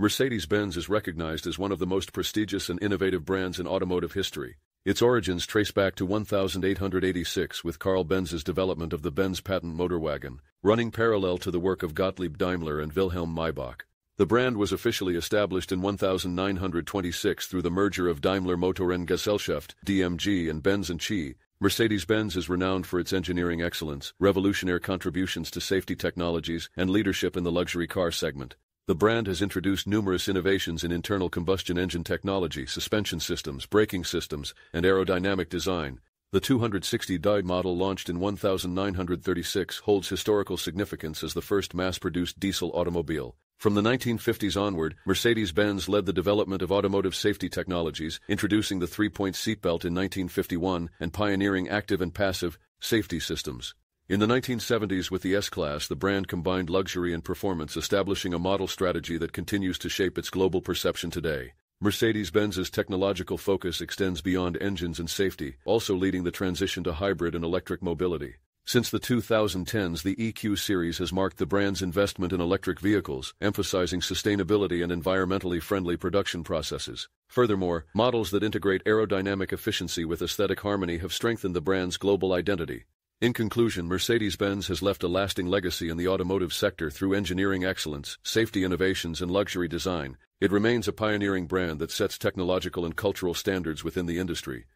Mercedes-Benz is recognized as one of the most prestigious and innovative brands in automotive history. Its origins trace back to 1886 with Carl Benz's development of the Benz Patent-Motorwagen, running parallel to the work of Gottlieb Daimler and Wilhelm Maybach. The brand was officially established in 1926 through the merger of Daimler-Motoren-Gesellschaft, DMG, and Benz & Cie. Mercedes-Benz is renowned for its engineering excellence, revolutionary contributions to safety technologies, and leadership in the luxury car segment. The brand has introduced numerous innovations in internal combustion engine technology, suspension systems, braking systems, and aerodynamic design. The 260di model, launched in 1936, holds historical significance as the first mass-produced diesel automobile. From the 1950s onward, Mercedes-Benz led the development of automotive safety technologies, introducing the three-point seatbelt in 1951 and pioneering active and passive safety systems. In the 1970s with the S-Class, the brand combined luxury and performance, establishing a model strategy that continues to shape its global perception today. Mercedes-Benz's technological focus extends beyond engines and safety, also leading the transition to hybrid and electric mobility. Since the 2010s, the EQ series has marked the brand's investment in electric vehicles, emphasizing sustainability and environmentally friendly production processes. Furthermore, models that integrate aerodynamic efficiency with aesthetic harmony have strengthened the brand's global identity. In conclusion, Mercedes-Benz has left a lasting legacy in the automotive sector through engineering excellence, safety innovations, and luxury design. It remains a pioneering brand that sets technological and cultural standards within the industry.